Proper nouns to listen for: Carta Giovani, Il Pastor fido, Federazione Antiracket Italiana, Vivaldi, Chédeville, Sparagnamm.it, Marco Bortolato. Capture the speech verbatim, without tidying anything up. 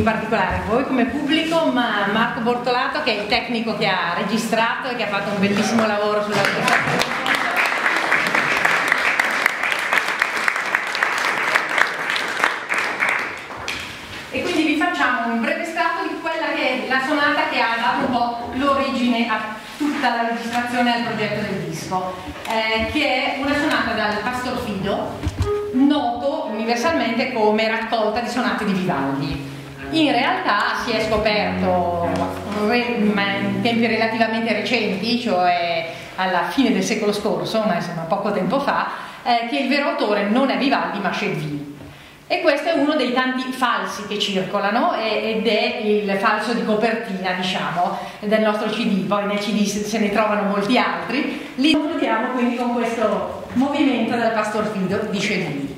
in particolare voi come pubblico, ma Marco Bortolato, che è il tecnico che ha registrato e che ha fatto un bellissimo lavoro sulla registrazione. E quindi vi facciamo un breve estratto di quella che è la sonata che ha dato un po' l'origine a tutta la registrazione e al progetto del disco, eh, che è una sonata dal Pastor Fido, noto universalmente come raccolta di sonate di Vivaldi. In realtà si è scoperto in tempi relativamente recenti, cioè alla fine del secolo scorso, ma insomma poco tempo fa, eh, che il vero autore non è Vivaldi ma Chédeville. E questo è uno dei tanti falsi che circolano ed è il falso di copertina, diciamo, del nostro C D. Poi nel C D se ne trovano molti altri. Li concludiamo quindi con questo movimento del Pastor Fido di Chédeville.